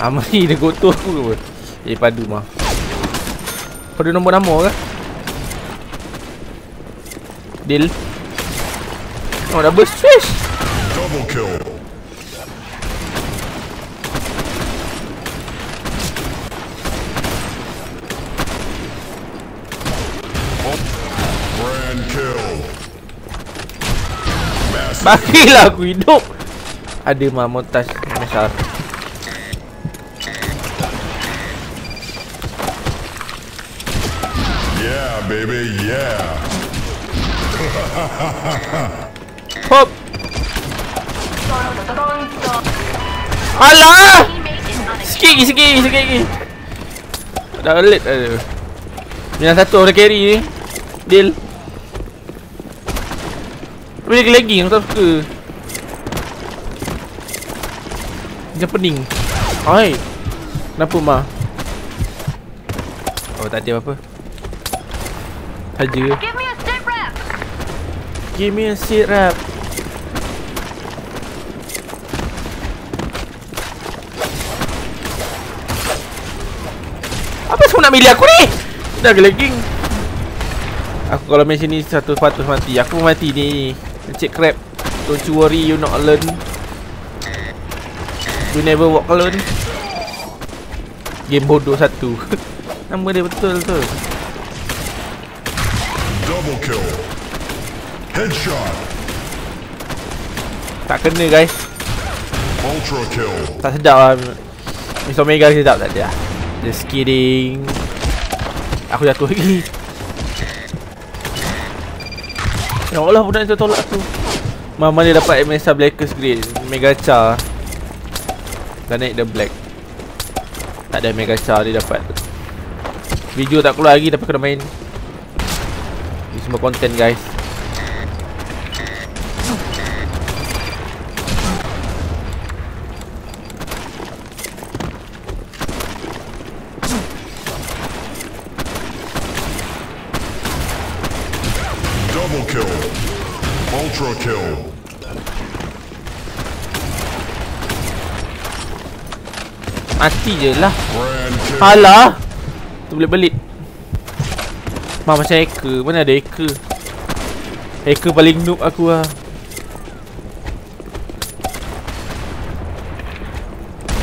Amri dia kotor aku. Eh padu mah. Padu nombor-nombor ke? Deal. Oh double switch. Double kill. Grand kill. Bakilah aku hidup. Ada montage MSR. Yeah baby yeah. Hop. Alah. Sikit lagi. Dah late aduh. Minus satu orang carry ni. Deal. Boleh lagi aku tak suka. Dia pening. Oi. Kenapa mah? Oh tak ada apa-apa. Saja. Give me a sit rap. Apa semua nak milih aku ni? Dah lagging. Aku kalau main sini 100% mati. Aku mati ni. Encik crap. Don't you worry, you not alone. You never walk alone. Game bodoh satu. Nama dia betul. Double kill. Headshot. Tak kena guys. Ultra kill. Tak sedap lah. Miss Omega sedap tak dia. Just kidding. Aku jatuh lagi. Ya Allah budak itu tolak aku. Mama dia dapat MSR Blackers Grade. Mega Char. Dah naik the black. Tak ada mega char dia dapat. Video tak keluar lagi tapi kena main. Ini semua konten guys. Double kill. Ultra kill. Mati je lah. Alah. Tu boleh belit. Mak macam hacker. Mana ada hacker? Hacker paling noob aku lah.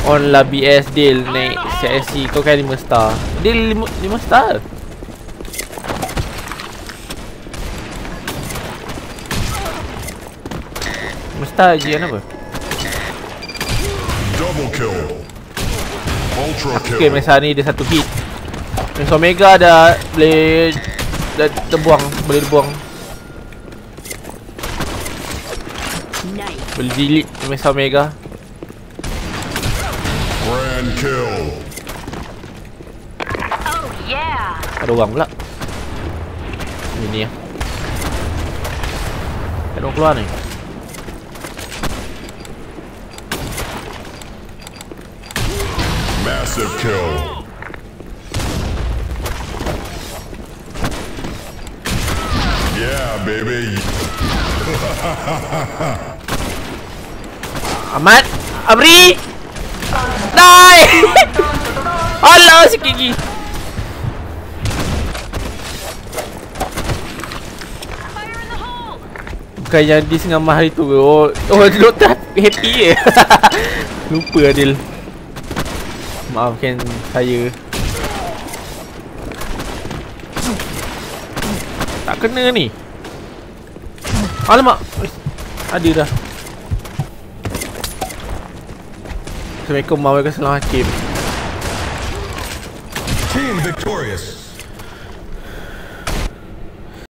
On lah BS deal. Naik CSC. Kau kan 5 star. Deal 5 star. Mesta je kenapa? Double kill. Aku okay, MSR ni dia satu hit. Miss Omega dah boleh. Dah terbuang. Boleh dibuang. Boleh delete Miss Omega. Grand kill. Oh yeah. Ada orang pula. Ini ya. Ada orang keluar ni. Massive kill. Yeah, baby. Ahmad, Amri, die. Allah si gigi. Bukan yang di sengah hari tu. Oh, Lotta happy je. Lupa Adil. Maafkan saya. Tak kena ni. Alamak. Ada dah. Assalamualaikum warahmatullahi wabarakatuh. Team victorious.